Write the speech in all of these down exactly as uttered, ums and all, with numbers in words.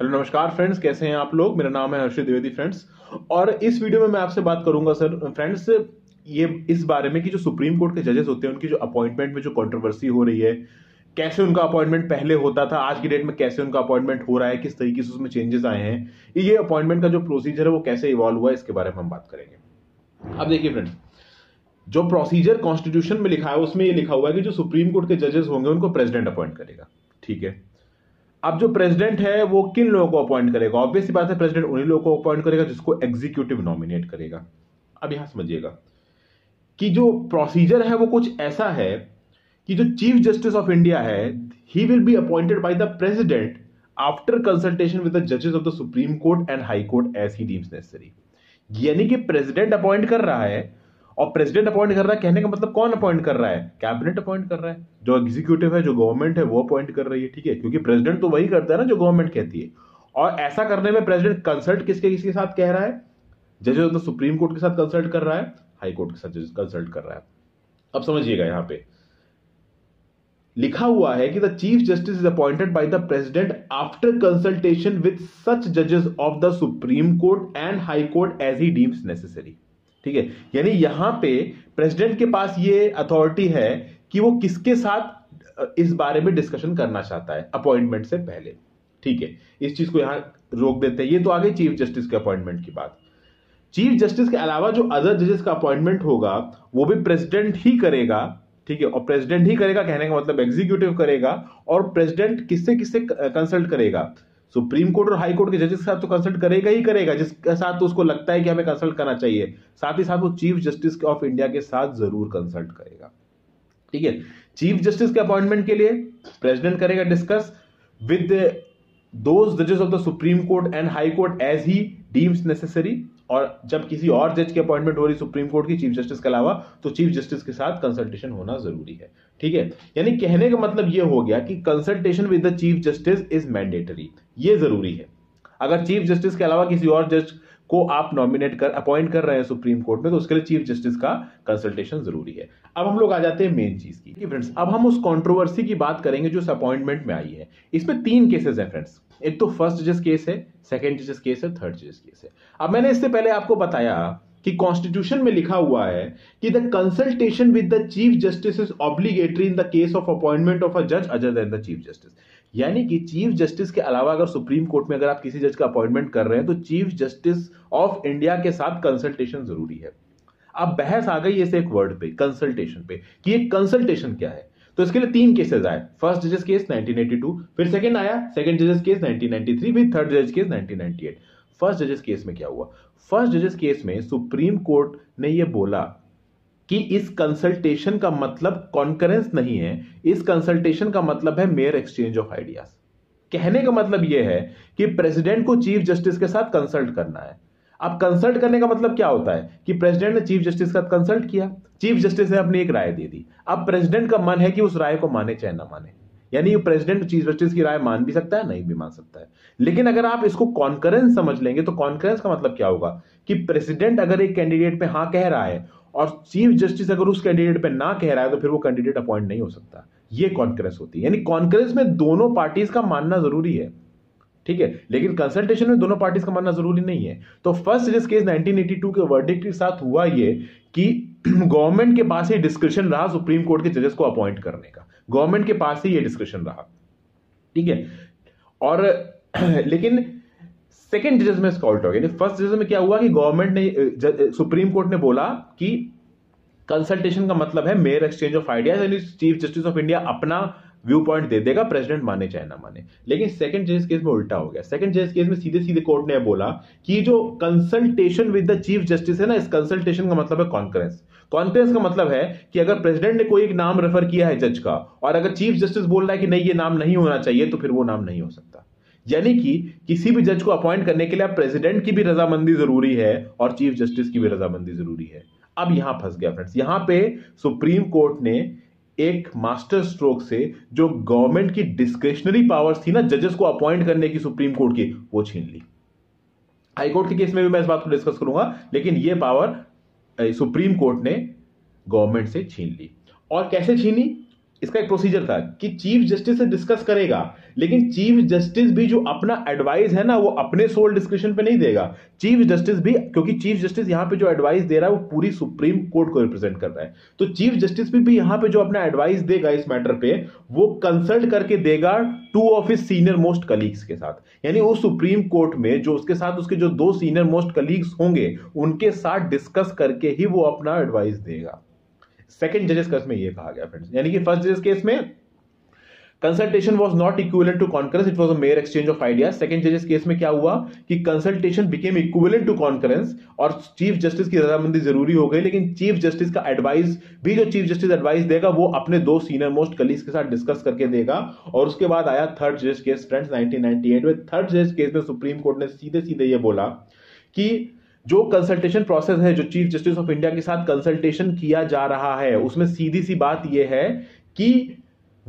Hello नमस्कार friends, कैसे हैं आप लोग। मेरा नाम है हर्षित द्विवेदी फ्रेंड्स, और इस वीडियो में मैं आपसे बात करूंगा सर फ्रेंड्स ये इस बारे में कि जो सुप्रीम कोर्ट के जजेस होते हैं उनकी जो अपॉइंटमेंट में जो कंट्रोवर्सी हो रही है, कैसे उनका अपॉइंटमेंट पहले होता था, आज की डेट में कैसे उनका अपॉइंटमेंट हो रहा है, किस तरीके से उसमें चेंजेस आए हैं, ये अपॉइंटमेंट का जो प्रोसीजर है वो कैसे इवॉल्व हुआ है, इसके बारे में हम बात करेंगे। अब देखिए फ्रेंड्स, जो प्रोसीजर कॉन्स्टिट्यूशन में लिखा है उसमें ये लिखा हुआ है कि जो सुप्रीम कोर्ट के जजेस होंगे उनको प्रेसिडेंट अपॉइंट करेगा। ठीक है, अब जो प्रेसिडेंट है वो किन लोगों को अपॉइंट करेगा? ऑब्वियसली बात है, प्रेसिडेंट उन्हीं लोगों को अपॉइंट करेगा जिसको एग्जीक्यूटिव नॉमिनेट करेगा। अब यहां समझिएगा कि जो प्रोसीजर है वो कुछ ऐसा है कि जो चीफ जस्टिस ऑफ इंडिया है, he will be appointed by the president after consultation with the जजेस of the supreme court and high court as he deems necessary. यानी कि प्रेसिडेंट अपॉइंट कर रहा है, और प्रेसिडेंट अपॉइंट कर रहा है कहने का मतलब कौन अपॉइंट कर रहा है? कैबिनेट अपॉइंट कर रहा है, जो एग्जीक्यूटिव है, जो गवर्नमेंट है, वो अपॉइंट कर रही है। ठीक है, क्योंकि प्रेसिडेंट तो वही करता है ना जो गवर्नमेंट कहती है। और ऐसा करने में प्रेसिडेंट कंसल्ट किसके किसके साथ कह रहा है? जजेस ऑफ द सुप्रीम कोर्ट के साथ कंसल्ट कर रहा है, हाई कोर्ट के साथ कंसल्ट कर रहा है। अब समझिएगा, यहां पर लिखा हुआ है कि the chief justice is appointed by the president after consultation with such जजेस of the supreme court and high court as he deems necessary. ठीक है, यानी यहां पे प्रेसिडेंट के पास ये अथॉरिटी है कि वो किसके साथ इस बारे में डिस्कशन करना चाहता है अपॉइंटमेंट से पहले। ठीक है, इस चीज को यहां रोक देते हैं। ये तो आगे चीफ जस्टिस के अपॉइंटमेंट की बात। चीफ जस्टिस के अलावा जो अदर जजेस का अपॉइंटमेंट होगा वो भी प्रेसिडेंट ही करेगा। ठीक है, और प्रेसिडेंट ही करेगा कहने का मतलब एग्जीक्यूटिव करेगा। और प्रेसिडेंट किससे किससे कंसल्ट करेगा? सुप्रीम कोर्ट और हाई कोर्ट के जजेस के साथ तो कंसल्ट करेगा ही करेगा, जिसके साथ तो उसको लगता है कि हमें कंसल्ट करना चाहिए। साथ ही साथ वो चीफ जस्टिस ऑफ इंडिया के साथ जरूर कंसल्ट करेगा। ठीक है, चीफ जस्टिस के अपॉइंटमेंट के लिए प्रेसिडेंट करेगा डिस्कस विद दोज जजेस of the supreme court and high court as he deems necessary. और जब किसी और जज की अपॉइंटमेंट हो रही सुप्रीम कोर्ट की चीफ जस्टिस के अलावा, तो चीफ जस्टिस के साथ कंसल्टेशन होना जरूरी है। ठीक है, यानी कहने का मतलब यह हो गया कि consultation with the chief justice is mandatory, ये जरूरी है। अगर चीफ जस्टिस के अलावा किसी और जज को आप नॉमिनेट कर अपॉइंट कर रहे हैं सुप्रीम कोर्ट में, तो उसके लिए चीफ जस्टिस का कंसल्टेशन जरूरी है। अब हम लोग आ जाते हैं मेन चीज की। फ्रेंड्स, अब हम उस कंट्रोवर्सी की बात करेंगे जो अपॉइंटमेंट में आई है। इसमें तीन केसेस हैं फ्रेंड्स, एक तो फर्स्ट जजेस केस है, सेकंड जजेस केस है, थर्ड जजेस केस है। अब मैंने इससे पहले आपको बताया कि कॉन्स्टिट्यूशन में लिखा हुआ है कि the consultation with the chief justice is obligatory in the case of appointment of a जज other than the chief justice. यानी कि चीफ जस्टिस के अलावा अगर सुप्रीम कोर्ट में अगर आप किसी जज का अपॉइंटमेंट कर रहे हैं तो चीफ जस्टिस ऑफ इंडिया के साथ कंसल्टेशन जरूरी है। अब बहस आ गई इस एक वर्ड पे, कंसल्टेशन पे, कि ये कंसल्टेशन क्या है। तो इसके लिए तीन केसेस आए। फर्स्ट जजेस केस नाइनटीन एटी टू, फिर सेकंड आया सेकंड जजेस केस नाइनटीन नाइंटी थ्री, फिर थर्ड जजेस case nineteen ninety eight. First जजेस केस में क्या हुआ? फर्स्ट जजेस केस में सुप्रीम कोर्ट ने यह बोला कि इस कंसल्टेशन का मतलब कॉन्करेंस नहीं है, इस कंसल्टेशन का मतलब है मेयर एक्सचेंज ऑफ आइडियाज। कहने का मतलब यह है कि प्रेसिडेंट को चीफ जस्टिस के साथ कंसल्ट करना है। अब कंसल्ट करने का मतलब क्या होता है कि प्रेसिडेंट ने चीफ जस्टिस के साथ कंसल्ट किया, चीफ जस्टिस ने अपनी एक राय दे दी। अब प्रेसिडेंट का मन है कि उस राय को माने चाहे ना माने, यानी प्रेसिडेंट चीफ जस्टिस की राय मान भी सकता है, नहीं भी मान सकता है। लेकिन अगर आप इसको कॉन्करेंस समझ लेंगे तो कॉन्करेंस का मतलब क्या होगा कि प्रेसिडेंट अगर एक कैंडिडेट पे हां कह रहा है और चीफ जस्टिस अगर उस कैंडिडेट पे ना कह रहा है, तो फिर वो कैंडिडेट अपॉइंट नहीं हो सकता। ये कॉन्करेंस होती है, यानी कॉन्करेंस में दोनों पार्टीज का मानना जरूरी है। ठीक है, लेकिन कंसल्टेशन में दोनों पार्टीज का मानना जरूरी नहीं है। तो फर्स्ट जजेस केस नाइनटीन एटी टू के वर्डिक्ट के साथ हुआ ये कि गवर्नमेंट के पास ही डिस्क्रिप्शन रहा सुप्रीम कोर्ट के जजेस को अपॉइंट करने का, गवर्नमेंट के पास ही ये डिस्क्रिप्शन रहा। ठीक है, और लेकिन सेकंड जजेस में इसका उल्टा हो गया। फर्स्ट जजेस में क्या हुआ कि गवर्नमेंट ने सुप्रीम कोर्ट ने बोला कि कंसल्टेशन का मतलब है मेयर एक्सचेंज ऑफ आइडियाज, यानी चीफ जस्टिस ऑफ इंडिया अपना व्यू पॉइंट दे देगा, प्रेसिडेंट माने चाहे ना माने। लेकिन सेकंड जजेस केस में उल्टा हो गया। सेकंड जजेस केस में सीधे सीधे कोर्ट ने बोला कि जो consultation with the chief justice है ना, इस कंसल्टेशन का मतलब है कॉन्करेंस। कॉन्करेंस का मतलब है कि अगर प्रेसिडेंट ने कोई एक नाम रेफर किया है जज का, और अगर चीफ जस्टिस बोल रहा है कि नहीं ये नाम नहीं होना चाहिए, तो फिर वो नाम नहीं हो सकता। यानी कि किसी भी जज को अपॉइंट करने के लिए प्रेसिडेंट की भी रजामंदी जरूरी है और चीफ जस्टिस की भी रजामंदी जरूरी है। अब यहां फंस गया फ्रेंड्स, यहां पे सुप्रीम कोर्ट ने एक मास्टर स्ट्रोक से जो गवर्नमेंट की डिस्क्रिशनरी पावर्स थी ना जजेस को अपॉइंट करने की सुप्रीम कोर्ट की, वो छीन ली। हाई कोर्ट के केस में भी मैं इस बात को डिस्कस करूंगा, लेकिन ये पावर सुप्रीम कोर्ट ने गवर्नमेंट से छीन ली। और कैसे छीनी? इसका एक प्रोसीजर था कि चीफ जस्टिस से डिस्कस करेगा, लेकिन चीफ जस्टिस भी जो अपना एडवाइस है ना वो अपने सोल डिस्क्रिप्शन पे नहीं देगा। चीफ जस्टिस भी, क्योंकि चीफ जस्टिस यहाँ पे जो एडवाइस दे रहा है वो पूरी सुप्रीम कोर्ट को रिप्रेजेंट कर रहा है, तो चीफ जस्टिस भी, भी यहाँ पे जो अपना एडवाइस देगा इस मैटर पे वो कंसल्ट करके देगा two of his senior most colleagues के साथ। यानी वो सुप्रीम कोर्ट में जो उसके साथ उसके जो दो सीनियर मोस्ट कलीग्स होंगे उनके साथ डिस्कस करके ही वो अपना एडवाइस देगा। सेकेंड जजेस केस में ये कहा गया फ्रेंड्स, यानी कि फर्स्ट जजेस केस में consultation was not equivalent to concurrence, it was a mere exchange of ideas. Second जजेस केस में क्या हुआ कि consultation became equivalent to concurrence और चीफ जस्टिस की रजामंदी जरूरी हो गई, लेकिन चीफ जस्टिस का एडवाइस भी, जो चीफ जस्टिस एडवाइस देगा वो अपने दो सीनियर मोस्ट कलीग्स के साथ डिस्कस करके देगा। और उसके बाद आया थर्ड जजेस case friends nineteen ninety eight में। थर्ड जजेस केस में सुप्रीम कोर्ट ने सीधे सीधे ये बोला कि जो कंसल्टेशन प्रोसेस है, जो चीफ जस्टिस ऑफ इंडिया के साथ कंसल्टेशन किया जा रहा है, उसमें सीधी सी बात यह है कि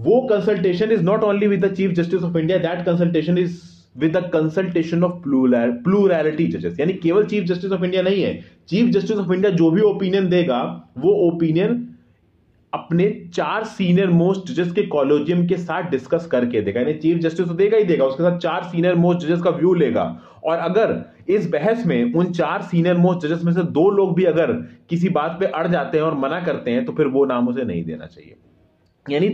वो consultation is not only with the chief justice of India, that consultation is with the consultation of plurality जजेस। यानी केवल चीफ जस्टिस ऑफ इंडिया नहीं है, चीफ जस्टिस ऑफ इंडिया जो भी ओपिनियन देगा वो ओपिनियन अपने चार सीनियर मोस्ट जजेस के कॉलेजियम के साथ डिस्कस करके देगा। यानी चीफ जस्टिस तो देगा ही देगा, उसके साथ चार सीनियर मोस्ट जजेस का व्यू लेगा, और अगर इस बहस में उन चार सीनियर मोस्ट जजेस में से दो लोग भी अगर किसी बात पे अड़ जाते हैं और मना करते हैं तो फिर वो नाम उसे नहीं देना चाहिए। यानी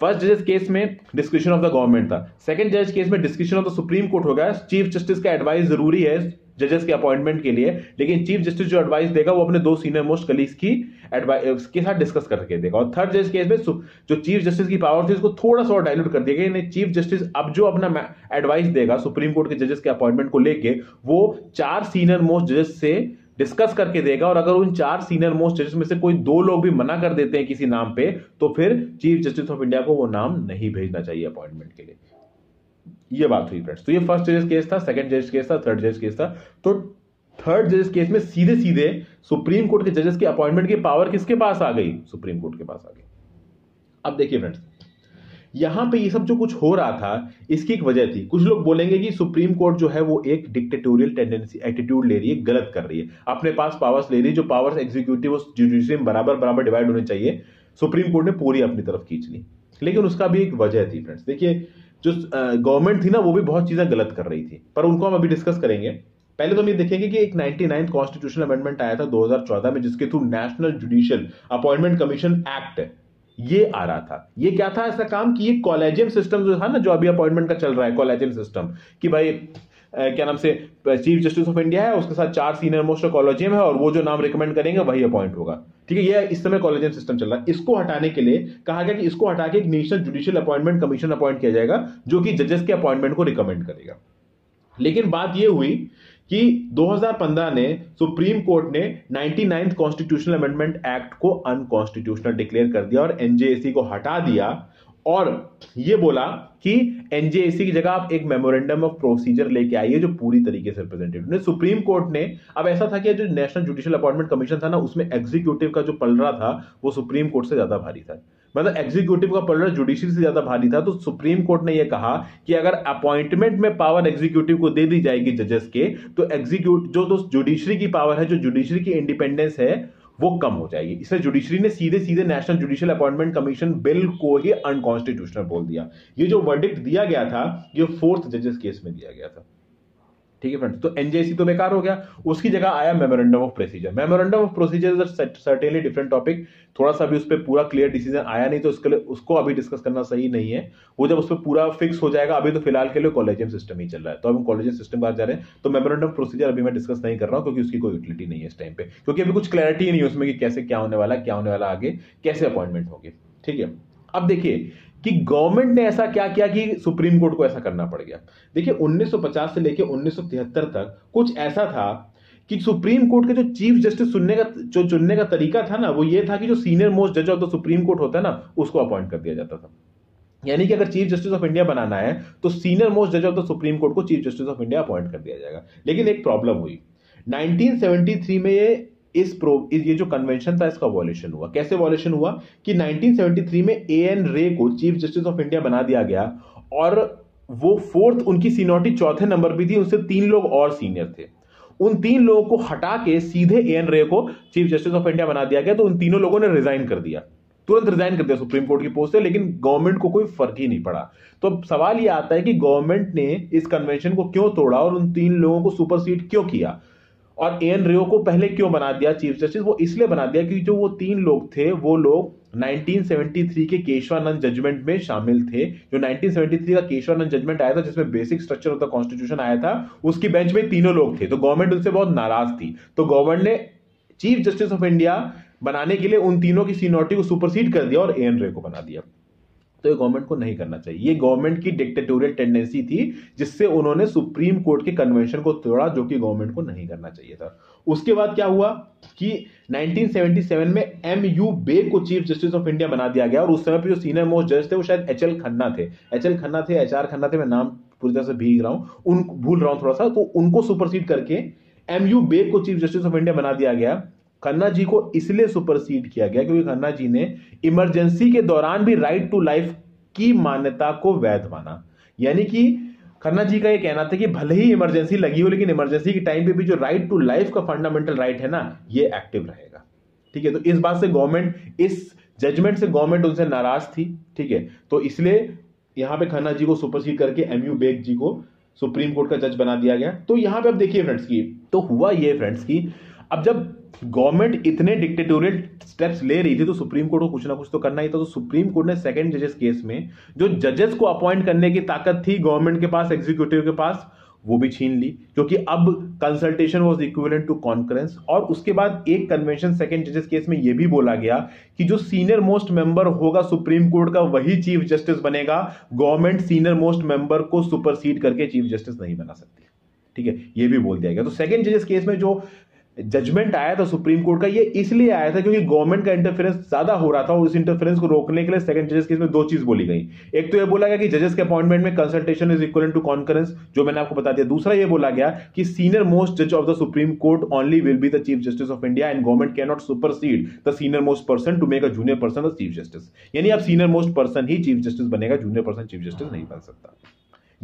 फर्स्ट जजेस केस में डिस्क्रिप्शन ऑफ द गवर्नमेंट था, सेकंड जज केस में description of the supreme court होगा। चीफ जस्टिस का एडवाइस जरूरी है जजेस के अपॉइंटमेंट के लिए, लेकिन चीफ जस्टिस जो एडवाइस देगा वो अपने दो सीनियर मोस्ट कलीग्स की एडवाइस के साथ डिस्कस करके देगा। और थर्ड जज केस में जो चीफ जस्टिस की पावर थी उसको थोड़ा सा और डायल्यूट कर दिया गया। चीफ जस्टिस अब जो अपना एडवाइस देगा सुप्रीम कोर्ट के जजेस के अपॉइंटमेंट को लेके वो चार सीनियर मोस्ट जजेस से डिस्कस करके देगा, और अगर उन चार सीनियर मोस्ट जजेस में से कोई दो लोग भी मना कर देते हैं किसी नाम पे तो फिर चीफ जस्टिस ऑफ इंडिया को वो नाम नहीं भेजना चाहिए अपॉइंटमेंट के लिए। ये बात हुई फ्रेंड्स। तो ये फर्स्ट जजेस केस था, सेकंड जजेस केस था, थर्ड जजेस केस था। तो थर्ड जजेस केस में सीधे सीधे सुप्रीम कोर्ट के जजेस के अपॉइंटमेंट की पावर किसके पास आ गई? सुप्रीम कोर्ट के पास आ गई। अब देखिए फ्रेंड्स, यहां पे ये सब जो कुछ हो रहा था इसकी एक वजह थी। कुछ लोग बोलेंगे कि सुप्रीम कोर्ट जो है वो एक डिक्टेटोरियल टेंडेंसी एटीट्यूड ले रही है, गलत कर रही है, अपने पास पावर्स ले रही है, जो पावर्स एग्जीक्यूटिव और जुडिशियरी में बराबर बराबर डिवाइड होने चाहिए सुप्रीम कोर्ट ने पूरी अपनी तरफ खींच ली। लेकिन उसका भी एक वजह थी फ्रेंड्स। देखिए जो गवर्नमेंट थी ना वो भी बहुत चीजें गलत कर रही थी, पर उनको हम अभी डिस्कस करेंगे। पहले तो हम ये देखेंगे कि एक निन्यानवे कॉन्स्टिट्यूशनल अमेंडमेंट आया था दो हज़ार चौदह में, जिसके through national judicial appointment commission act ये आ रहा था। ये क्या था? ऐसा काम कि ये कॉलेजियम सिस्टम जो था ना, जो अभी अपॉइंटमेंट का चल रहा है कॉलेजियम सिस्टम, कि भाई क्या नाम से चीफ जस्टिस ऑफ इंडिया है, उसके साथ चार सीनियर मोस्ट कॉलेजियम है और वो जो नाम रिकमेंड करेंगे वही अपॉइंट होगा, ठीक है। ये इस समय कॉलेजियम सिस्टम चल रहा है। इसको हटाने के लिए कहा गया कि इसको हटा के एक national judicial appointment commission appoint किया जाएगा जो कि जजेस के अपॉइंटमेंट को रिकमेंड करेगा। लेकिन बात यह हुई कि दो हज़ार पंद्रह ने सुप्रीम कोर्ट ने निन्यानवे कॉन्स्टिट्यूशनल अमेंडमेंट एक्ट को अनकॉन्स्टिट्यूशनल डिक्लेयर कर दिया और एनजेएसी को हटा दिया, और ये बोला कि एनजेएसी की जगह आप एक मेमोरेंडम ऑफ प्रोसीजर लेके आइए जो पूरी तरीके से रिप्रेजेंटेटिव ने सुप्रीम कोर्ट ने। अब ऐसा था कि जो नेशनल जुडिशियल अपॉइंटमेंट कमीशन था ना उसमें एग्जीक्यूटिव का जो पलड़ा था वो सुप्रीम कोर्ट से ज्यादा भारी था, मतलब एग्जीक्यूटिव का पलड़ा जुडिशियल से ज्यादा भारी था। तो सुप्रीम कोर्ट ने यह कहा कि अगर अपॉइंटमेंट में पावर एग्जीक्यूटिव को दे दी जाएगी जजेस के, तो एग्जीक्यूट जो तो जुडिशरी की पावर है, जो जुडिशरी की इंडिपेंडेंस है वो कम हो जाएगी। इसलिए जुडिशरी ने सीधे सीधे national judicial appointment commission bill को ही अनकॉन्स्टिट्यूशनल बोल दिया। ये जो वर्डिक्ट दिया गया था ये फोर्थ जजेस केस में दिया गया था, ठीक है फ्रेंड्स। तो एनजेसी तो बेकार हो गया, उसकी जगह आया memorandum of procedure. Memorandum of procedure certainly different topic, थोड़ा सा भी उस पर पूरा क्लियर डिसीजन आया नहीं तो उसके लिए उसको अभी डिस्कस करना सही नहीं है, वो जब उस पर पूरा फिक्स हो जाएगा। अभी तो फिलहाल के लिए कॉलेजियम सिस्टम ही चल रहा है, तो अब हम कॉलेजियम सिस्टम बाहर जा रहे हैं। तो मेमोरेंडम ऑफ प्रोसीजर अभी मैं डिस्कस नहीं कर रहा हूँ क्योंकि उसकी कोई यूटिलिटी नहीं है इस टाइम पे, क्योंकि अभी कुछ क्लैरिटी नहीं है उसमें कि कैसे क्या होने वाला क्या होने वाला आगे कैसे अपॉइंटमेंट होगी, ठीक है। अब देखिए कि गवर्नमेंट ने ऐसा क्या किया कि सुप्रीम कोर्ट को ऐसा करना पड़ गया। देखिए उन्नीस सौ पचास से लेकर उन्नीस सौ तिहत्तर तक कुछ ऐसा था कि सुप्रीम कोर्ट के जो चीफ जस्टिस चुनने का जो चुनने का तरीका था ना वो ये था कि जो सीनियर मोस्ट जज ऑफ द सुप्रीम कोर्ट होता है ना उसको अपॉइंट कर दिया जाता था। यानी कि अगर चीफ जस्टिस ऑफ इंडिया बनाना है तो सीनियर मोस्ट जज ऑफ द सुप्रीम कोर्ट को chief justice of India appoint कर दिया जाएगा। लेकिन एक प्रॉब्लम हुई, नाइनटीन सेवेंटी थ्री में ये इस प्रो ये जो कन्वेंशन था इसका वॉल्यूशन हुआ। कैसे वॉल्यूशन हुआ कि नाइनटीन सेवेंटी थ्री में एएन रे को चीफ जस्टिस ऑफ इंडिया बना दिया गया और वो फोर्थ, उनकी सीनियरिटी चौथे नंबर भी थी, उनसे तीन लोग और सीनियर थे। उन तीन लोगों को हटा के सीधे एएन रे को चीफ जस्टिस ऑफ इंडिया बना दिया गया, तो उन तीनों लोगों ने रिजाइन कर दिया। तुरंत रिजाइन कर दिया सुप्रीम कोर्ट की पोस्ट से, लेकिन गवर्नमेंट को कोई फर्क ही नहीं पड़ा। तो अब सवाल ये आता है कि गवर्नमेंट ने इस कन्वेंशन को क्यों तोड़ा और उन तीन लोगों को सुपरसीड क्यों किया और एएन रे को पहले क्यों बना दिया चीफ जस्टिस। वो इसलिए बना दिया क्योंकि जो वो तीन लोग थे वो लोग नाइनटीन सेवेंटी थ्री के केशवानंद जजमेंट में शामिल थे। जो नाइनटीन सेवेंटी थ्री का केशवानंद जजमेंट आया था जिसमें basic structure of the constitution आया था, उसकी बेंच में तीनों लोग थे। तो गवर्नमेंट उनसे बहुत नाराज थी, तो गवर्नमेंट ने चीफ जस्टिस ऑफ इंडिया बनाने के लिए उन तीनों की सीनियरिटी को सुपरसीड कर दिया और एएन रे को बना दिया। तो ये गवर्नमेंट को नहीं करना चाहिए, ये गवर्नमेंट की डिक्टेटोरियल टेंडेंसी थी जिससे उन्होंने सुप्रीम कोर्ट के कन्वेंशन को तोड़ा, जो कि गवर्नमेंट को नहीं करना चाहिए था। उसके बाद क्या हुआ कि नाइनटीन सेवेंटी सेवन में एमयू बे को चीफ जस्टिस ऑफ इंडिया बना दिया गया और उस समय पे जो सीनियर मोस्ट जज थे वो शायद एचएल खन्ना थे एचएल खन्ना थे एचआर खन्ना थे, मैं नाम पूरी तरह से भीग रहा हूं, उन भूल रहा हूं थोड़ा सा। तो उनको सुपरसीड करके एमयू बे को चीफ जस्टिस ऑफ इंडिया बना दिया गया। खन्ना जी को इसलिए सुपरसीड किया गया क्योंकि खन्ना जी ने इमरजेंसी के दौरान भी राइट टू लाइफ की मान्यता को वैध माना। यानी कि खन्ना जी का यह कहना था कि भले ही इमरजेंसी लगी हो लेकिन इमरजेंसी के टाइम पे भी जो राइट टू लाइफ का फंडामेंटल राइट है ना, ये एक्टिव रहेगा। ठीक है, तो इस बात से गवर्नमेंट, इस जजमेंट से गवर्नमेंट उनसे नाराज थी। ठीक है, तो इसलिए यहां पर खन्ना जी को सुपरसीड करके एमयू बेग जी को सुप्रीम कोर्ट का जज बना दिया गया। तो यहां पे आप देखिए फ्रेंड्स की तो हुआ ये फ्रेंड्स की अब जब गवर्नमेंट इतने डिक्टेटोरियल स्टेप्स ले रही थी तो सुप्रीम कोर्ट को कुछ ना कुछ तो करना ही था। तो सुप्रीम कोर्ट ने सेकंड जजेस केस में जो जजेस को अपॉइंट करने की ताकत थी गवर्नमेंट के पास, एग्जीक्यूटिव के पास, वो भी छीन ली, क्योंकि अब consultation was equivalent to concurrence. और उसके बाद एक कन्वेंशन सेकंड जजेस केस में यह भी बोला गया कि जो सीनियर मोस्ट मेंबर होगा सुप्रीम कोर्ट का वही चीफ जस्टिस बनेगा, गवर्नमेंट सीनियर मोस्ट मेंबर को सुपरसीड करके चीफ जस्टिस नहीं बना सकती। ठीक है, यह भी बोल दिया गया। तो सेकंड जजेस केस में जो जजमेंट आया था सुप्रीम कोर्ट का, ये इसलिए आया था क्योंकि गवर्नमेंट का इंटरफेरेंस ज्यादा हो रहा था और इस इंटरफेरेंस को रोकने के लिए सेकंड जजेस केस में दो चीज बोली गई। एक तो ये बोला गया कि जजेस के अपॉइंटमेंट में consultation is equal to concurrence, जो मैंने आपको बता दिया। दूसरा ये बोला गया कि सीनियर मोस्ट जज of the supreme court only will be the chief justice of India and government can not supersede the senior most person to make a junior person the chief justice. यानी अब senior most person ही chief justice बनेगा, junior person chief justice नहीं बन सकता,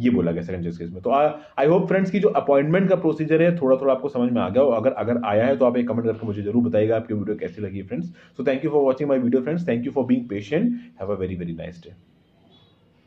ये बोला गया सेकंड जजेस केस में। तो आई होप फ्रेंड्स कि जो अपॉइंटमेंट का प्रोसीजर है थोड़ा थोड़ा आपको समझ में आ गया, और अगर अगर आया है तो आप एक कमेंट करके मुझे जरूर बताइएगा आपकी वीडियो कैसी लगी friends. So thank you for watching my video friends, thank you for being patient, have a very very nice day.